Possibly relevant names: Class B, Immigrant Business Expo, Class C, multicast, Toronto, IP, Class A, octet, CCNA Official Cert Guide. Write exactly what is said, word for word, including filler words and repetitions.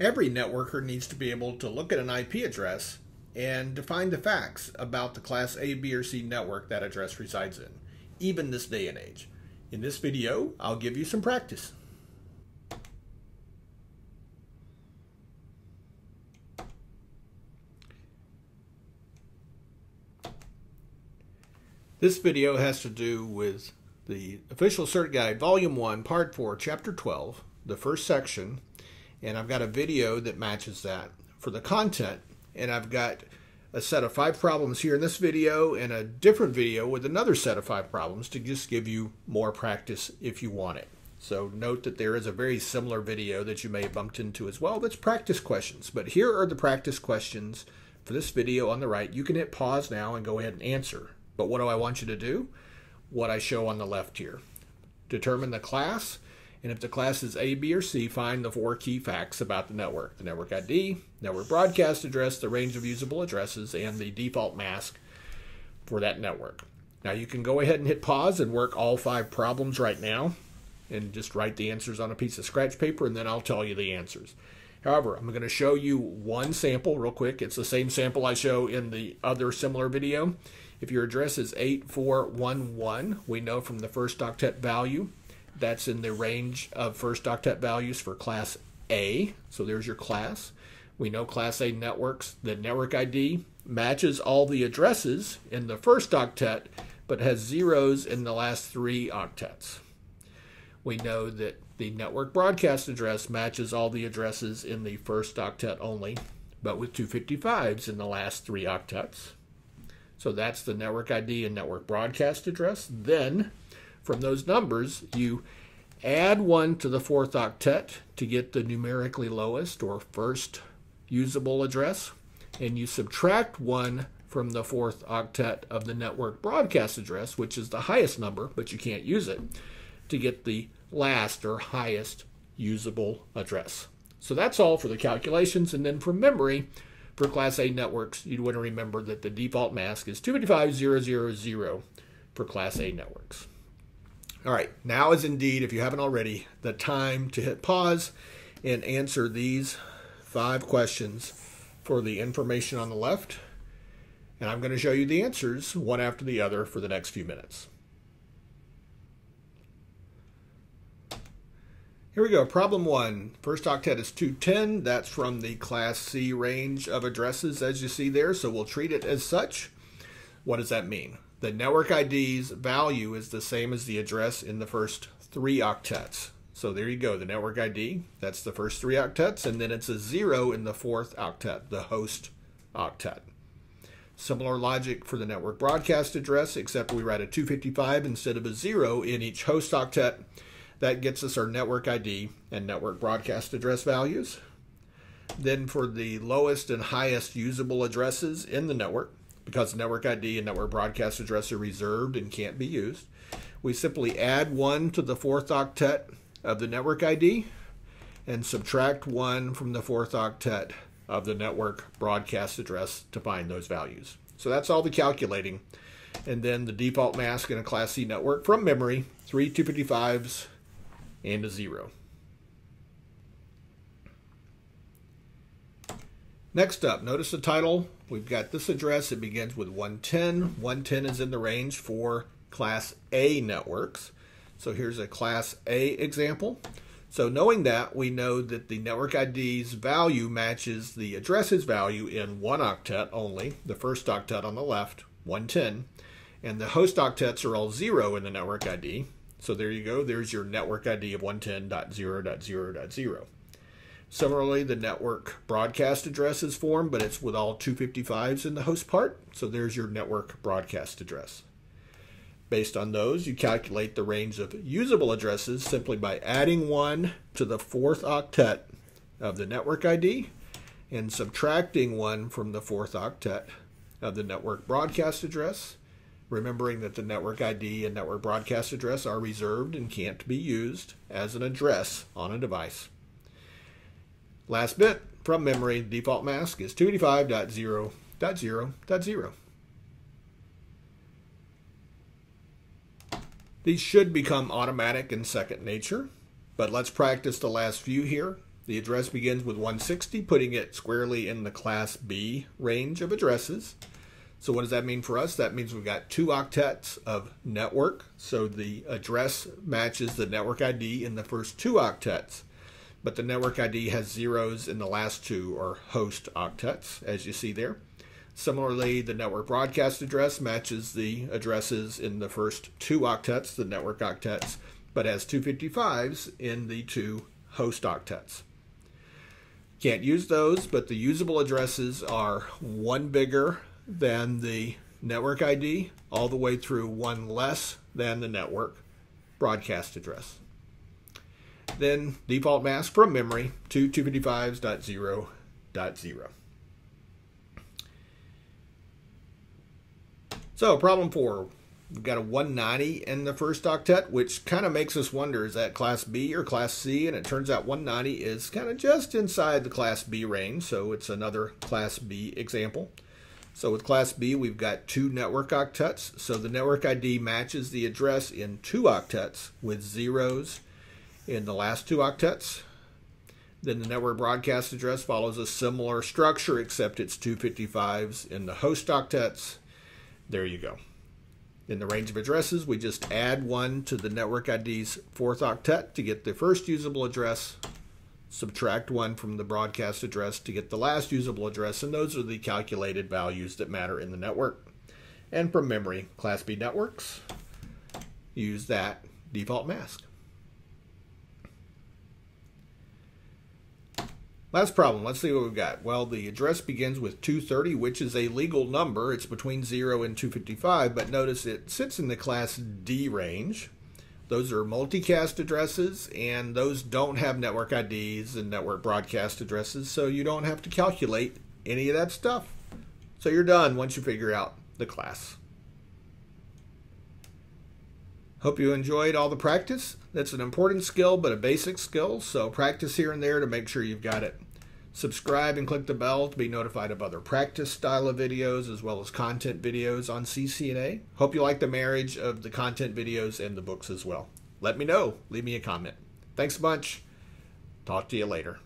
Every networker needs to be able to look at an I P address and define the facts about the class A, B, or C network that address resides in, even this day and age. In this video, I'll give you some practice. This video has to do with the Official Cert Guide, Volume one, Part four, Chapter twelve, the first section, and I've got a video that matches that for the content, and I've got a set of five problems here in this video and a different video with another set of five problems to just give you more practice if you want it. So note that there is a very similar video that you may have bumped into as well that's practice questions, but here are the practice questions for this video on the right. You can hit pause now and go ahead and answer. But what do I want you to do? What I show on the left here. Determine the class, and if the class is A, B, or C, find the four key facts about the network. The network I D, network broadcast address, the range of usable addresses, and the default mask for that network. Now you can go ahead and hit pause and work all five problems right now and just write the answers on a piece of scratch paper, and then I'll tell you the answers. However, I'm going to show you one sample real quick. It's the same sample I show in the other similar video. If your address is eight four one one, we know from the first octet value, that's in the range of first octet values for class A. So there's your class. We know class A networks, the network I D matches all the addresses in the first octet, but has zeros in the last three octets. We know that the network broadcast address matches all the addresses in the first octet only, but with two fifty-fives in the last three octets. So that's the network I D and network broadcast address. Then, from those numbers, you add one to the fourth octet to get the numerically lowest or first usable address, and you subtract one from the fourth octet of the network broadcast address, which is the highest number, but you can't use it, to get the last or highest usable address. So that's all for the calculations, and then from memory, for class A networks, you'd want to remember that the default mask is two fifty-five thousand for class A networks. All right, now is indeed, if you haven't already, the time to hit pause and answer these five questions for the information on the left. And I'm going to show you the answers one after the other for the next few minutes. Here we go, problem one. First octet is two ten. That's from the class C range of addresses as you see there, so we'll treat it as such. What does that mean? The network I D's value is the same as the address in the first three octets. So there you go, the network I D, that's the first three octets, and then it's a zero in the fourth octet, the host octet. Similar logic for the network broadcast address, except we write a two fifty-five instead of a zero in each host octet. That gets us our network I D and network broadcast address values. Then for the lowest and highest usable addresses in the network, because network I D and network broadcast address are reserved and can't be used, we simply add one to the fourth octet of the network I D and subtract one from the fourth octet of the network broadcast address to find those values. So that's all the calculating. And then the default mask in a class C network from memory, three two fifty-fives and a zero. Next up, notice the title. We've got this address. It begins with one ten. one ten is in the range for class A networks. So here's a class A example. So knowing that, we know that the network I D's value matches the address's value in one octet only, the first octet on the left, one ten. And the host octets are all zero in the network I D. So there you go, there's your network I D of one ten dot zero dot zero dot zero. Similarly, the network broadcast address is formed, but it's with all two fifty-fives in the host part. So there's your network broadcast address. Based on those, you calculate the range of usable addresses simply by adding one to the fourth octet of the network I D and subtracting one from the fourth octet of the network broadcast address. Remembering that the network I D and network broadcast address are reserved and can't be used as an address on a device. Last bit, from memory, default mask is two eighty-five dot zero dot zero dot zero. These should become automatic and second nature, but let's practice the last few here. The address begins with one sixty, putting it squarely in the Class B range of addresses. So what does that mean for us? That means we've got two octets of network. So the address matches the network I D in the first two octets, but the network I D has zeros in the last two, or host octets, as you see there. Similarly, the network broadcast address matches the addresses in the first two octets, the network octets, but has two fifty-fives in the two host octets. Can't use those, but the usable addresses are one bigger than the network I D all the way through one less than the network broadcast address. Then default mask from memory to two fifty-fives dot zero dot zero. So problem four, we've got a one ninety in the first octet, which kind of makes us wonder, is that Class B or Class C? And it turns out one ninety is kind of just inside the Class B range, so it's another Class B example. So with Class B, we've got two network octets, so the network I D matches the address in two octets with zeros in the last two octets. Then the network broadcast address follows a similar structure, except it's two fifty-fives in the host octets. There you go. In the range of addresses, we just add one to the network I D's fourth octet to get the first usable address, subtract one from the broadcast address to get the last usable address, and those are the calculated values that matter in the network. And from memory, Class B networks, use that default mask. Last problem, let's see what we've got. Well, the address begins with two thirty, which is a legal number. It's between zero and two fifty-five, but notice it sits in the Class D range. Those are multicast addresses, and those don't have network I Ds and network broadcast addresses, so you don't have to calculate any of that stuff. So you're done once you figure out the class. Hope you enjoyed all the practice. That's an important skill, but a basic skill, so practice here and there to make sure you've got it. Subscribe and click the bell to be notified of other practice style of videos as well as content videos on C C N A. Hope you like the marriage of the content videos and the books as well. Let me know. Leave me a comment. Thanks a bunch. Talk to you later.